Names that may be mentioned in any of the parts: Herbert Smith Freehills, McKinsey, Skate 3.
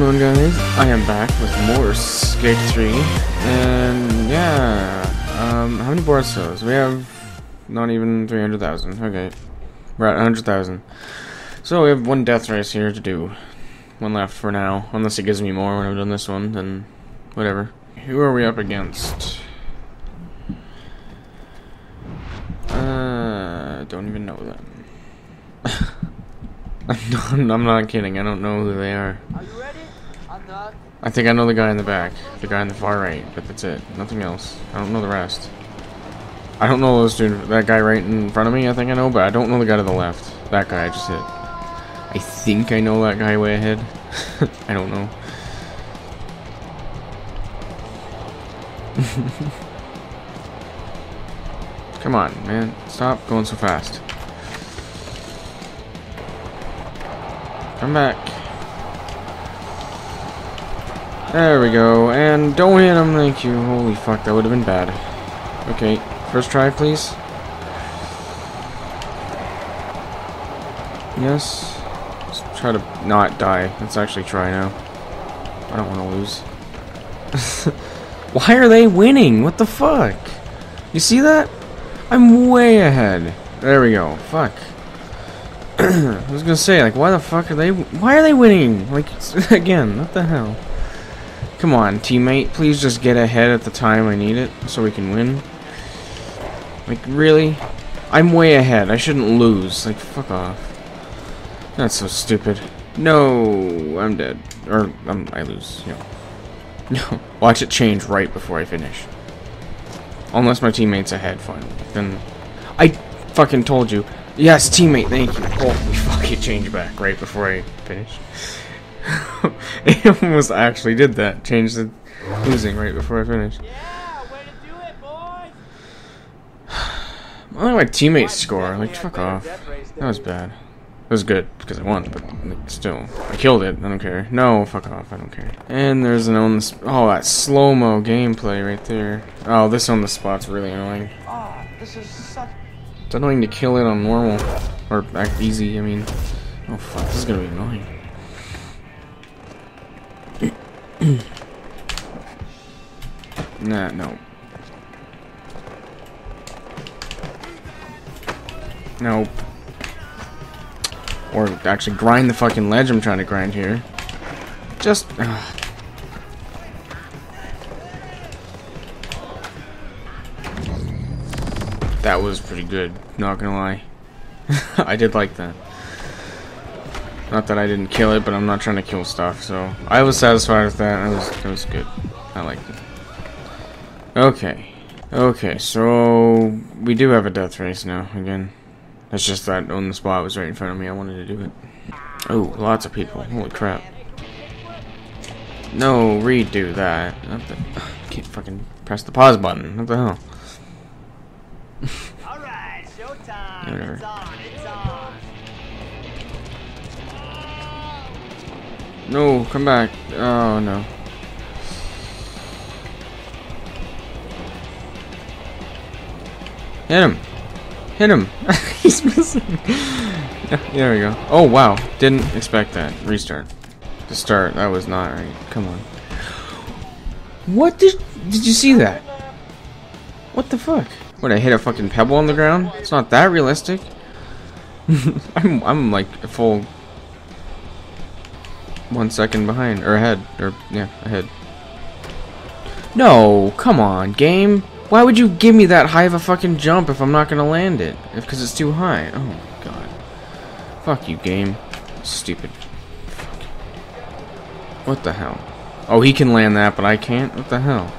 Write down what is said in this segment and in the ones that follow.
going on, guys? I am back with more Skate 3, and yeah, how many boards shows? We have not even 300,000. Okay, we're at 100,000. So we have one death race here to do, one left for now. Unless it gives me more when I've done this one, then whatever. Who are we up against? Don't even know them. I'm not kidding. I don't know who they are. Are you ready? I'm not. I think I know the guy in the back, the guy in the far right, but that's it. Nothing else. I don't know the rest. I don't know those two. That guy right in front of me, I think I know, but I don't know the guy to the left. That guy I just hit. I think I know that guy way ahead. I don't know. Come on, man. Stop going so fast. Come back. There we go. And don't hit him, thank you. Holy fuck, that would have been bad. Okay, first try, please. Yes. Let's try to not die. Let's actually try now. I don't want to lose. Why are they winning? What the fuck? You see that? I'm way ahead. There we go. Fuck. I was gonna say, like, why the fuck are they? Why are they winning? Like, again, what the hell? Come on, teammate, please just get ahead at the time I need it so we can win. Like, really? I'm way ahead. I shouldn't lose. Like, fuck off. That's so stupid. No, I'm dead. Or I lose. No. No. Watch it change right before I finish. Unless my teammate's ahead, finally. Then I fucking told you. Yes, teammate, thank you. Holy fuck, it changed back right before I finished. It almost actually did that. Changed the losing right before I finished. Yeah, way to do it, boys! Why did my teammates score? Like, fuck off. That was bad. It was good, because I won, but like, still. I killed it, I don't care. No, fuck off, I don't care. And there's an on-the-spot. Oh, that slow-mo gameplay right there. Oh, this on-the-spot's really annoying. Oh, this is such... It's annoying to kill it on normal, or easy, I mean. Oh fuck, this is gonna be annoying. Nah, no. Nope. Or actually grind the fucking ledge I'm trying to grind here. Just... That was pretty good, not gonna lie. I did like that. Not that I didn't kill it, but I'm not trying to kill stuff, so I was satisfied with that. It was good. I liked it. Okay. Okay, so we do have a death race now, again. It's just that on the spot was right in front of me. I wanted to do it. Oh, lots of people. Holy crap. No, redo that. I can't fucking press the pause button. What the hell? Alright, showtime. It's on. No, come back. Oh no. Hit him. He's missing. Yeah, there we go. Oh wow. Didn't expect that. Restart. The start, that was not right. Come on. What did you see that? What the fuck? What, I hit a fucking pebble on the ground? It's not that realistic. I'm like a full 1 second behind, or ahead, or yeah, ahead. No, come on, game. Why would you give me that high of a fucking jump if I'm not gonna land it? Because it's too high. Oh my god. Fuck you, game. Stupid. Fuck. What the hell? Oh, he can land that, but I can't? What the hell?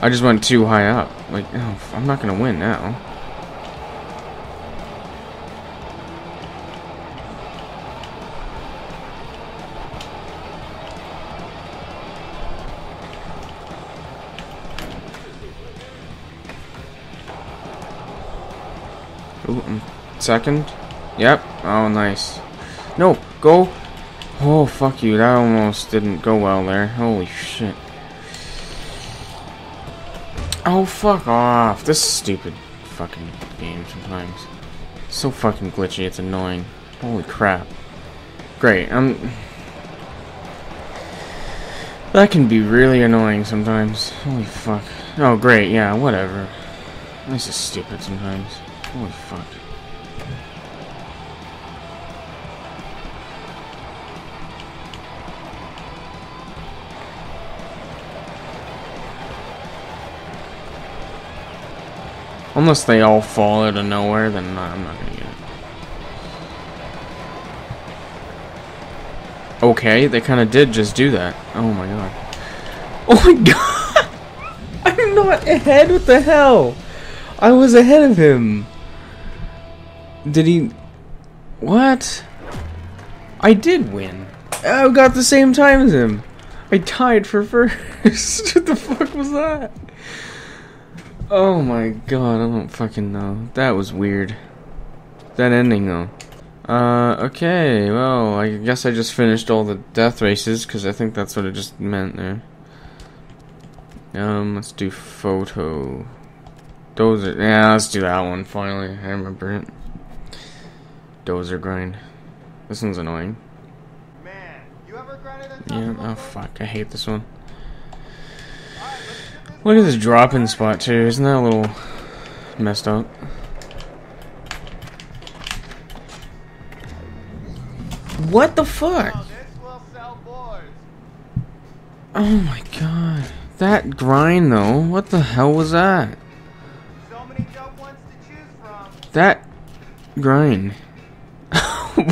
I just went too high up. Like, oh, I'm not gonna win now. Ooh, second. Yep. Oh, nice. No, go. Oh, fuck you. That almost didn't go well there. Holy shit. Oh, fuck off. This stupid fucking game sometimes. It's so fucking glitchy, it's annoying. Holy crap. Great, That can be really annoying sometimes. Holy fuck. Oh, great. Yeah, whatever. This is stupid sometimes. Holy fuck. Unless they all fall out of nowhere, then I'm not gonna get it. Okay, they kind of did just do that. Oh my god. Oh my god! I'm not ahead, what the hell? I was ahead of him. Did he... What? I did win. I got the same time as him. I tied for first. What the fuck was that? Oh my god, I don't fucking know. That was weird. That ending though. Okay, well, I guess I just finished all the death races, because I think that's what it just meant there. Let's do photo. Dozer, yeah, let's do that one, finally. I remember it. Dozer grind. This one's annoying. Man, you ever grinded that? Yeah, oh fuck, I hate this one. Look at this drop-in spot too, isn't that a little messed up? What the fuck? Oh my god. That grind though, what the hell was that? That grind.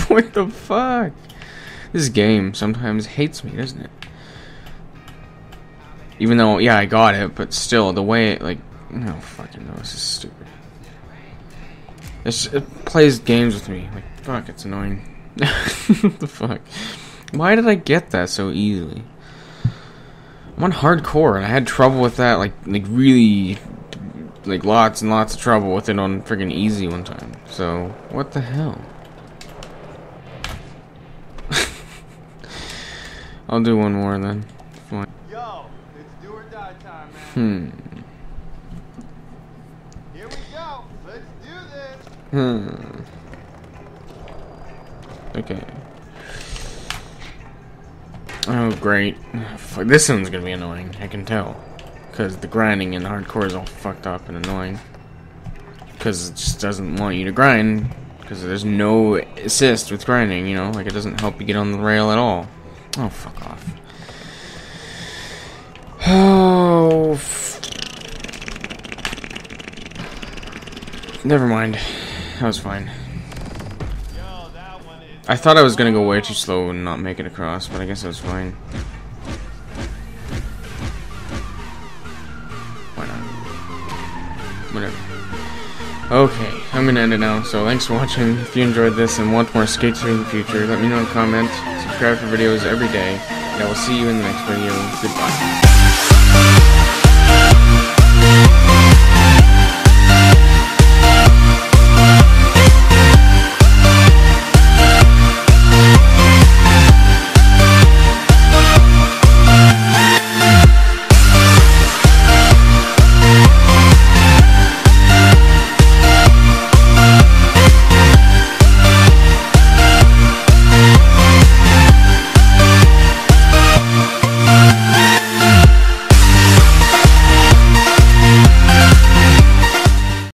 What the fuck? This game sometimes hates me, doesn't it? Even though, yeah, I got it, but still, the way it, like, no, fucking no, this is stupid. It plays games with me. Like, fuck, it's annoying. What the fuck? Why did I get that so easily? I'm on hardcore, and I had trouble with that, like really, like, lots and lots of trouble with it on friggin' easy one time. So, what the hell? I'll do one more, then. Here we go. Let's do this. Okay. Oh great. Fuck, this one's gonna be annoying. I can tell, because the grinding in hardcore is all fucked up and annoying. Because it just doesn't want you to grind. Because there's no assist with grinding. You know, like it doesn't help you get on the rail at all. Oh fuck off. Oh, never mind. That was fine. I thought I was gonna go way too slow and not make it across, but I guess that was fine. Why not? Whatever. Okay, I'm gonna end it now, so thanks for watching. If you enjoyed this and want more Skate 3 in the future, let me know in the comments. Subscribe for videos every day, and I will see you in the next video. Goodbye.